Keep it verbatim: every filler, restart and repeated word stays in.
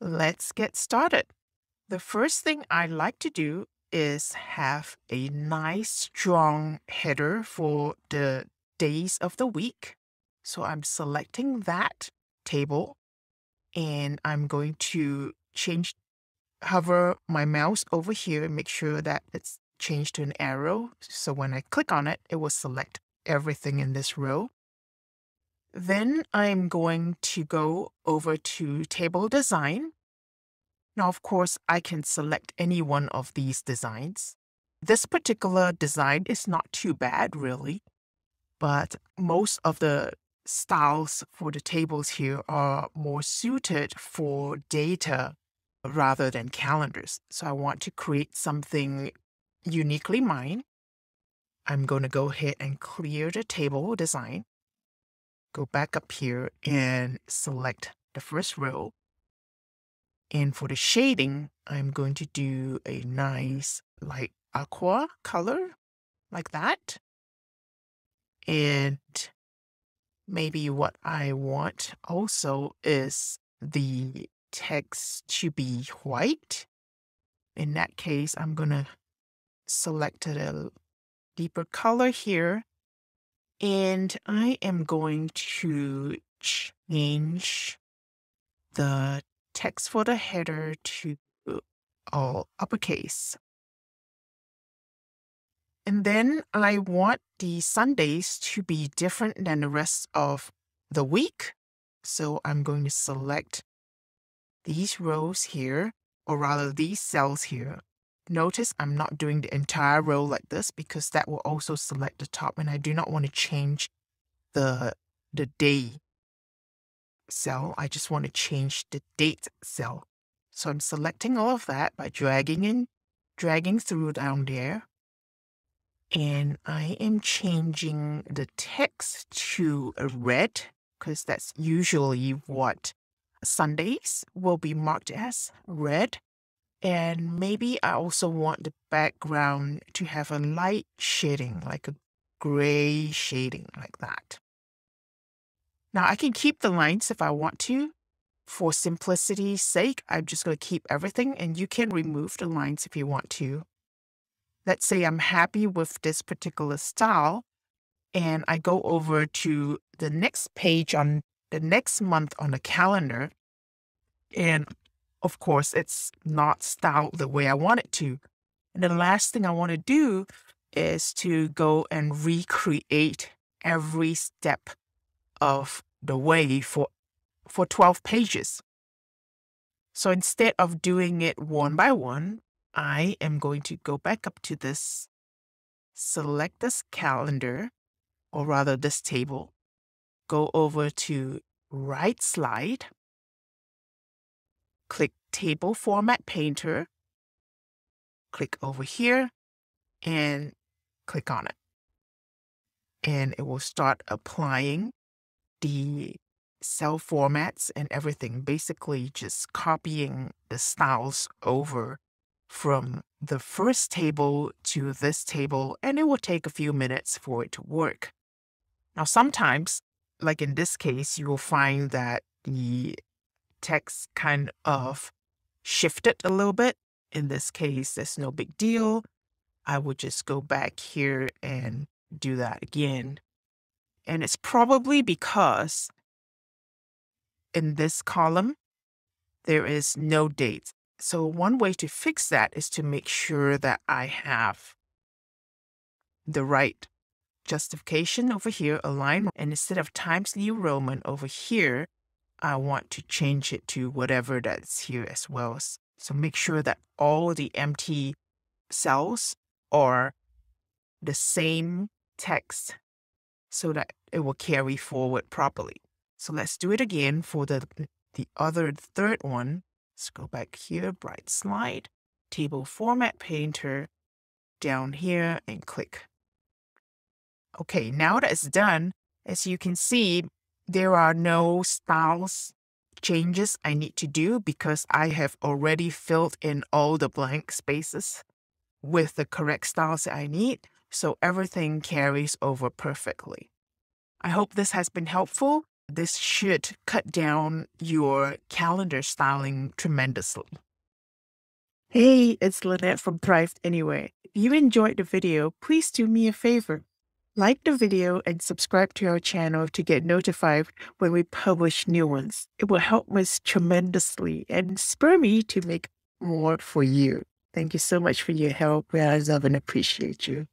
Let's get started. The first thing I like to do is have a nice strong header for the days of the week. So I'm selecting that table and I'm going to change, hover my mouse over here and make sure that it's changed to an arrow. So when I click on it, it will select everything in this row. Then I'm going to go over to table design. Now, of course, I can select any one of these designs. This particular design is not too bad, really, but most of the styles for the tables here are more suited for data rather than calendars. So I want to create something uniquely mine. I'm going to go ahead and clear the table design. Go back up here and select the first row. And for the shading, I'm going to do a nice light aqua color like that. And maybe what I want also is the text to be white. In that case, I'm going to select a deeper color here. And I am going to change the text for the header to all uppercase. And then I want the Sundays to be different than the rest of the week. So I'm going to select these rows here, or rather these cells here. Notice I'm not doing the entire row like this because that will also select the top, and I do not want to change the, the day cell. I just want to change the date cell. So I'm selecting all of that by dragging in, dragging through down there. And I am changing the text to a red because that's usually what Sundays will be marked as, red. And maybe I also want the background to have a light shading, like a gray shading like that. Now I can keep the lines if I want to. For simplicity's sake, I'm just going to keep everything, and you can remove the lines if you want to. Let's say I'm happy with this particular style and I go over to the next page on the next month on the calendar, and of course, it's not styled the way I want it to. And the last thing I want to do is to go and recreate every step of the way for, for twelve pages. So instead of doing it one by one, I am going to go back up to this, select this calendar, or rather this table, go over to BrightSlide, click Table Format Painter, click over here, and click on it. And it will start applying the cell formats and everything, basically just copying the styles over from the first table to this table, and it will take a few minutes for it to work. Now, sometimes, like in this case, you will find that the text kind of shifted a little bit. In this case, that's no big deal. I will just go back here and do that again. And it's probably because in this column, there is no date. So one way to fix that is to make sure that I have the right justification over here, align, and instead of Times New Roman over here, I want to change it to whatever that's here as well. So make sure that all the empty cells are the same text so that it will carry forward properly. So let's do it again for the, the other third one. Let's go back here, BrightSlide, Table Format Painter, down here and click. Okay, now that it's done, as you can see, there are no styles changes I need to do because I have already filled in all the blank spaces with the correct styles that I need. So everything carries over perfectly. I hope this has been helpful. This should cut down your calendar styling tremendously. Hey, it's Lynette from Thrive Anywhere. If you enjoyed the video, please do me a favor. Like the video and subscribe to our channel to get notified when we publish new ones. It will help us tremendously and spur me to make more for you. Thank you so much for your help. I love and appreciate you.